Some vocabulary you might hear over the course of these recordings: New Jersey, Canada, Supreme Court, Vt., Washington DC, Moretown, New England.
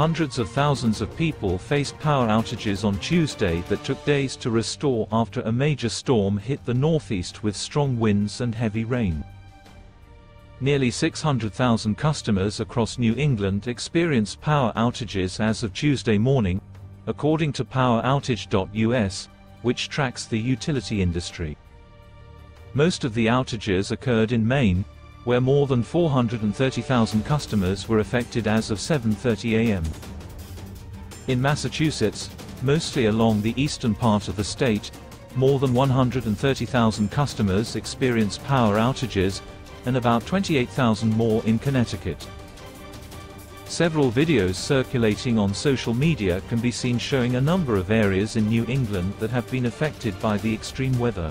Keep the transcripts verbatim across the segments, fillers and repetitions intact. hundreds of thousands of people faced power outages on Tuesday that took days to restore after a major storm hit the Northeast with strong winds and heavy rain. Nearly six hundred thousand customers across New England experienced power outages as of Tuesday morning, according to Power Outage dot U S, which tracks the utility industry. Most of the outages occurred in Maine, where more than four hundred thirty thousand customers were affected as of seven thirty a m In Massachusetts, mostly along the eastern part of the state, more than one hundred thirty thousand customers experienced power outages, and about twenty-eight thousand more in Connecticut. Several videos circulating on social media can be seen showing a number of areas in New England that have been affected by the extreme weather.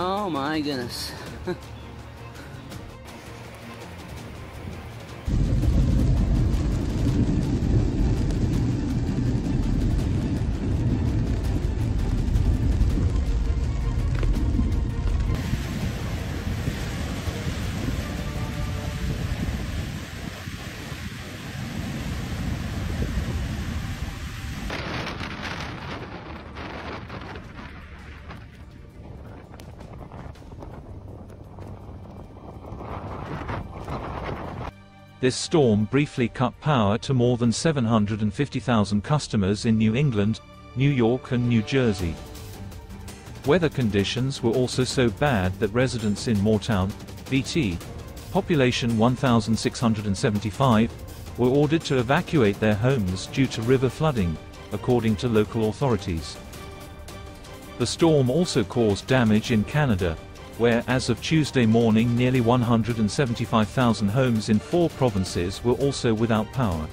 Oh my goodness. This storm briefly cut power to more than seven hundred fifty thousand customers in New England, New York and New Jersey. Weather conditions were also so bad that residents in Moretown, V T, population one thousand six hundred seventy-five, were ordered to evacuate their homes due to river flooding, according to local authorities. The storm also caused damage in Canada, where as of Tuesday morning nearly one hundred seventy-five thousand homes in four provinces were also without power.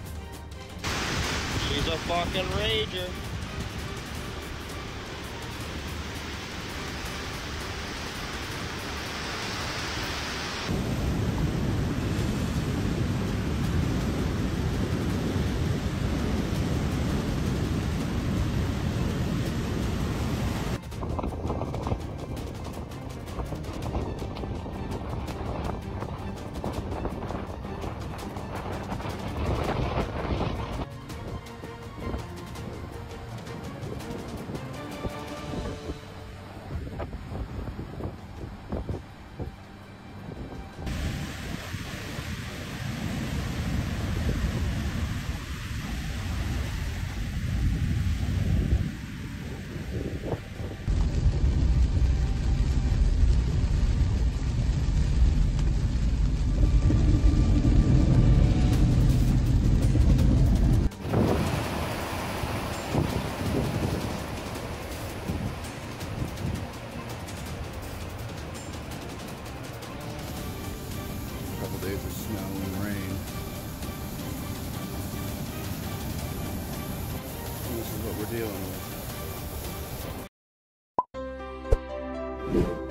She's a fucking rager. Days of snow and rain. And this is what we're dealing with.